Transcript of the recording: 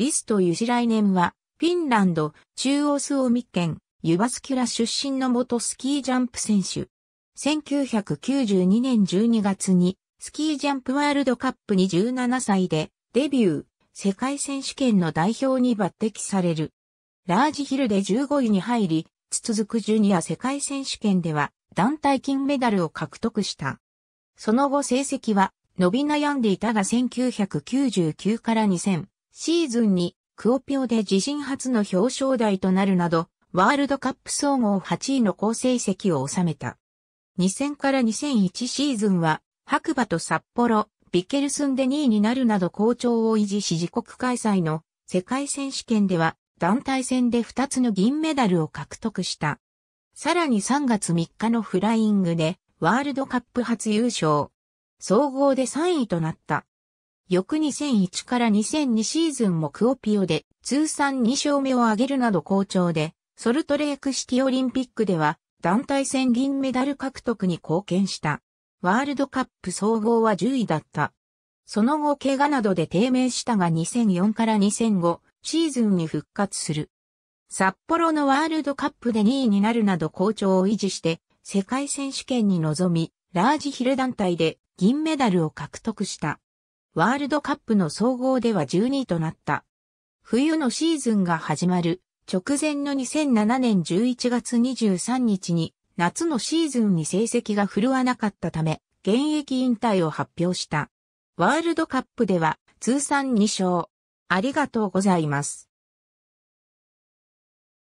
リスト・ユシライネンは、フィンランド、中央スオミ県、ユバスキュラ出身の元スキージャンプ選手。1992年12月に、スキージャンプワールドカップに17歳で、デビュー、世界選手権の代表に抜擢される。ラージヒルで15位に入り、続くジュニア世界選手権では、団体金メダルを獲得した。その後成績は、伸び悩んでいたが1999から2000シーズンにクオピオで自身初の表彰台となるなど、ワールドカップ総合8位の好成績を収めた。2000から2001シーズンは、白馬と札幌、ビケルスンで2位になるなど好調を維持し自国開催の世界選手権では、団体戦で2つの銀メダルを獲得した。さらに3月3日のフライングでワールドカップ初優勝。総合で3位となった。翌2001から2002シーズンもクオピオで通算2勝目を挙げるなど好調で、ソルトレークシティオリンピックでは団体戦銀メダル獲得に貢献した。ワールドカップ総合は10位だった。その後怪我などで低迷したが2004から2005、シーズンに復活する。札幌のワールドカップで2位になるなど好調を維持して、世界選手権に臨み、ラージヒル団体で銀メダルを獲得した。ワールドカップの総合では12位となった。冬のシーズンが始まる直前の2007年11月23日に夏のシーズンに成績が振るわなかったため、現役引退を発表した。ワールドカップでは通算2勝。ありがとうございます。